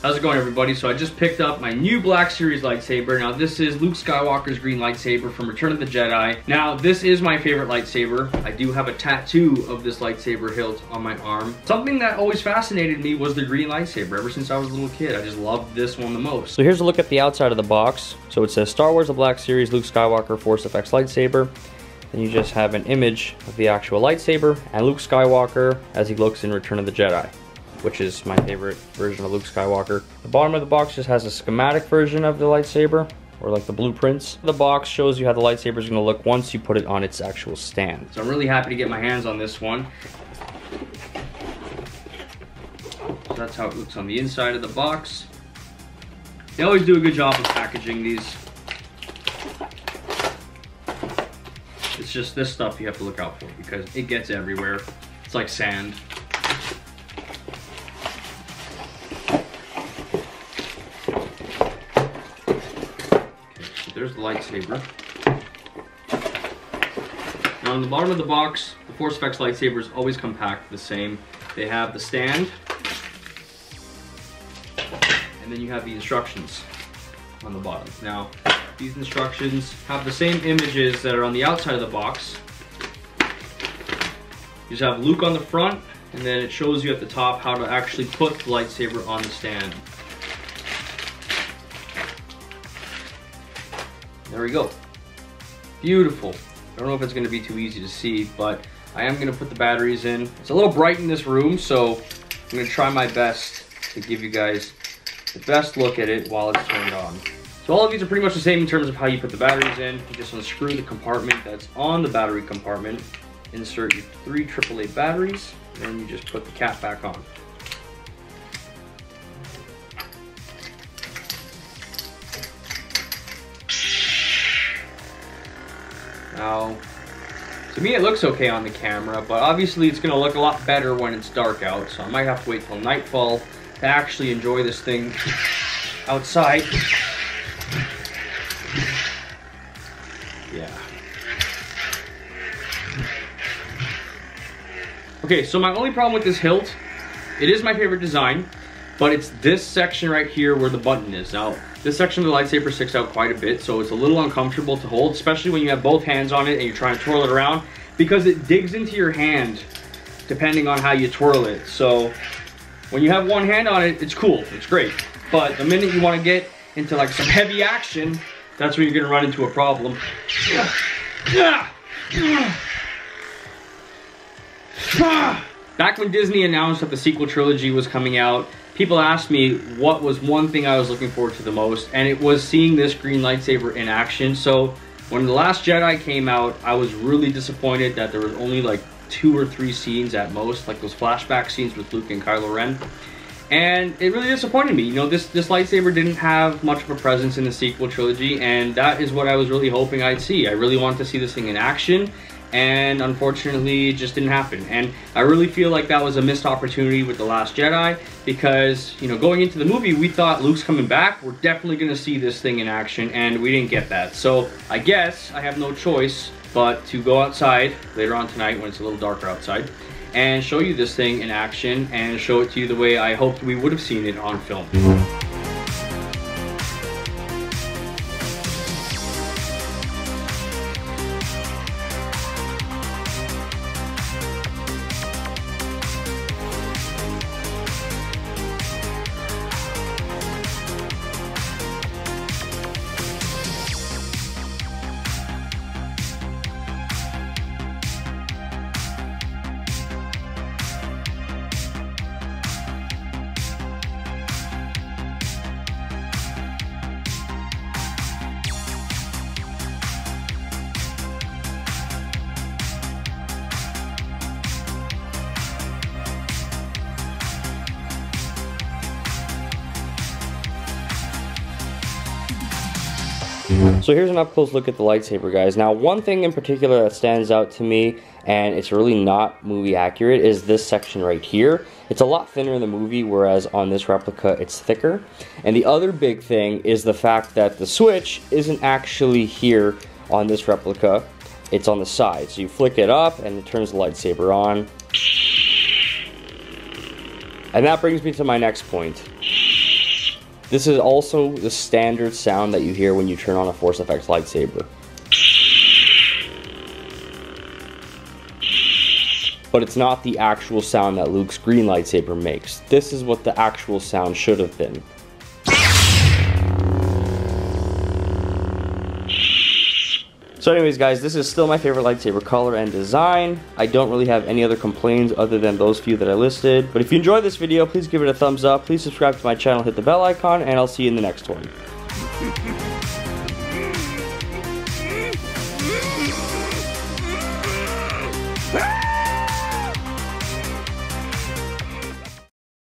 How's it going, everybody? So I just picked up my new Black Series lightsaber. Now this is Luke Skywalker's green lightsaber from Return of the Jedi. Now this is my favorite lightsaber. I do have a tattoo of this lightsaber hilt on my arm. Something that always fascinated me was the green lightsaber. Ever since I was a little kid, I just loved this one the most. So here's a look at the outside of the box. So it says Star Wars, The Black Series, Luke Skywalker, Force FX lightsaber. And you just have an image of the actual lightsaber and Luke Skywalker as he looks in Return of the Jedi, which is my favorite version of Luke Skywalker. The bottom of the box just has a schematic version of the lightsaber, or like the blueprints. The box shows you how the lightsaber is gonna look once you put it on its actual stand. So I'm really happy to get my hands on this one. So that's how it looks on the inside of the box. They always do a good job of packaging these. It's just this stuff you have to look out for because it gets everywhere. It's like sand. There's the lightsaber. Now on the bottom of the box, the Force FX lightsabers always come packed the same. They have the stand, and then you have the instructions on the bottom. Now, these instructions have the same images that are on the outside of the box. You just have Luke on the front, and then it shows you at the top how to actually put the lightsaber on the stand. There we go. Beautiful. I don't know if it's going to be too easy to see, but I am going to put the batteries in. It's a little bright in this room, so I'm going to try my best to give you guys the best look at it while it's turned on. So all of these are pretty much the same in terms of how you put the batteries in. You just unscrew the compartment that's on the battery compartment, insert your 3 AAA batteries, and then you just put the cap back on. Now, to me it looks okay on the camera, but obviously it's going to look a lot better when it's dark out, so I might have to wait till nightfall to actually enjoy this thing outside. Yeah. Okay, so my only problem with this hilt, it is my favorite design, but it's this section right here where the button is. Now, this section of the lightsaber sticks out quite a bit, so it's a little uncomfortable to hold, especially when you have both hands on it and you're trying to twirl it around, because it digs into your hand depending on how you twirl it. So when you have one hand on it, it's cool, it's great. But the minute you want to get into like some heavy action, that's when you're gonna run into a problem. Back when Disney announced that the sequel trilogy was coming out, people asked me what was one thing I was looking forward to the most, and it was seeing this green lightsaber in action. So when The Last Jedi came out, I was really disappointed that there was only like 2 or 3 scenes at most, like those flashback scenes with Luke and Kylo Ren. And it really disappointed me. You know, this lightsaber didn't have much of a presence in the sequel trilogy, and that is what I was really hoping I'd see. I really wanted to see this thing in action. And unfortunately, it just didn't happen. And I really feel like that was a missed opportunity with The Last Jedi, because, you know, going into the movie, we thought Luke's coming back, we're definitely going to see this thing in action, and we didn't get that. So I guess I have no choice but to go outside later on tonight when it's a little darker outside and show you this thing in action and show it to you the way I hoped we would have seen it on film. So here's an up-close look at the lightsaber, guys. Now, one thing in particular that stands out to me, and it's really not movie accurate, is this section right here. It's a lot thinner in the movie, whereas on this replica, it's thicker. And the other big thing is the fact that the switch isn't actually here on this replica. It's on the side. So you flick it up, and it turns the lightsaber on. And that brings me to my next point. This is also the standard sound that you hear when you turn on a Force FX lightsaber. But it's not the actual sound that Luke's green lightsaber makes. This is what the actual sound should have been. So anyways guys, this is still my favorite lightsaber color and design. I don't really have any other complaints other than those few that I listed. But if you enjoyed this video, please give it a thumbs up, please subscribe to my channel, hit the bell icon, and I'll see you in the next one.